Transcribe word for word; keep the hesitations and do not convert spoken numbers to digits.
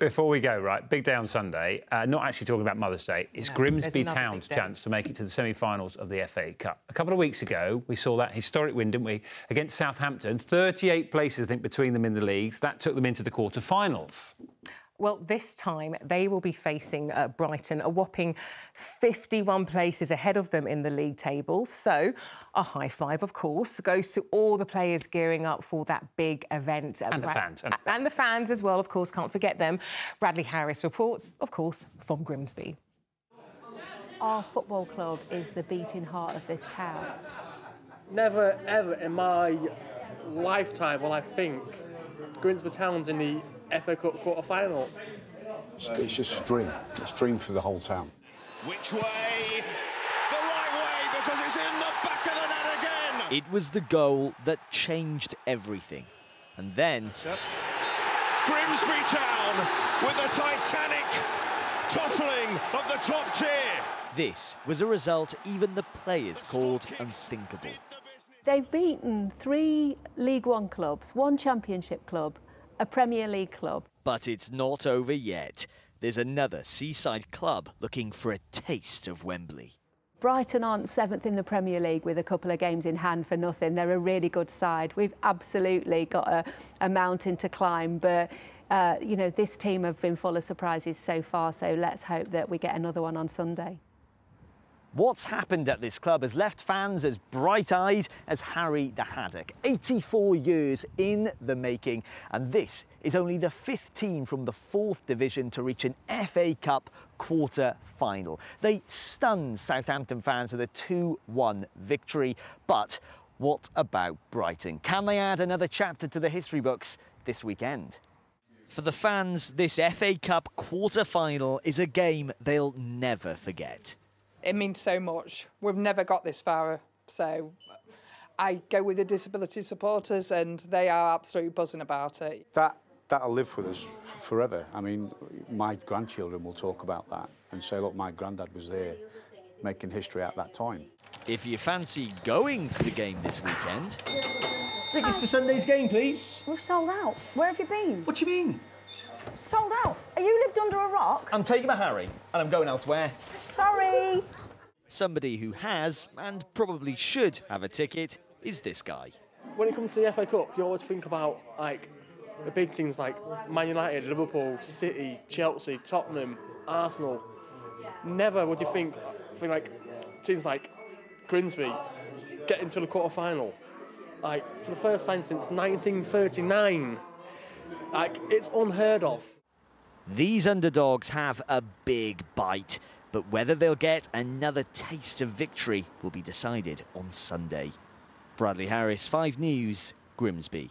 Before we go, right, big day on Sunday. Uh, not actually talking about Mother's Day. It's no, Grimsby Town's chance to make it to the semi-finals of the F A Cup. A couple of weeks ago, we saw that historic win, didn't we, against Southampton. thirty-eight places, I think, between them in the leagues. That took them into the quarter-finals. Well, this time they will be facing uh, Brighton, a whopping fifty-one places ahead of them in the league table. So a high five, of course, goes to all the players gearing up for that big event. And the fans. And, and the fans as well, of course, can't forget them. Bradley Harris reports, of course, from Grimsby. Our football club is the beating heart of this town. Never, ever in my lifetime will I think Grimsby Town's in the F A Cup quarter-final. It's, it's just a dream. It's a dream for the whole town. Which way? The right way, because it's in the back of the net again! It was the goal that changed everything. And then... Yep. Grimsby Town with the titanic toppling of the top tier. This was a result even the players called unthinkable. They've beaten three League One clubs, one Championship club, a Premier League club. But it's not over yet. There's another seaside club looking for a taste of Wembley. Brighton aren't seventh in the Premier League with a couple of games in hand for nothing. They're a really good side. We've absolutely got a, a mountain to climb, but uh, you know, this team have been full of surprises so far, so let's hope that we get another one on Sunday. What's happened at this club has left fans as bright-eyed as Harry the Haddock. eighty-four years in the making, and this is only the fifth team from the fourth division to reach an F A Cup quarter-final. They stunned Southampton fans with a two one victory, but what about Brighton? Can they add another chapter to the history books this weekend? For the fans, this F A Cup quarter-final is a game they'll never forget. It means so much. We've never got this far, so I go with the disability supporters and they are absolutely buzzing about it. That, that'll live with us forever. I mean, my grandchildren will talk about that and say, look, my granddad was there making history at that time. If you fancy going to the game this weekend... Tickets oh. for Sunday's game, please. We've sold out. Where have you been? What do you mean? Sold out? Are you lived under a rock? I'm taking my Harry and I'm going elsewhere. Sorry. Somebody who has and probably should have a ticket is this guy. When it comes to the F A Cup, you always think about like the big teams like Man United, Liverpool, City, Chelsea, Tottenham, Arsenal. Never would you think, think like teams like Grimsby get into the quarter-final. Like for the first time since nineteen thirty-nine. Like, it's unheard of. These underdogs have a big bite, but whether they'll get another taste of victory will be decided on Sunday. Bradley Harris, Five News, Grimsby.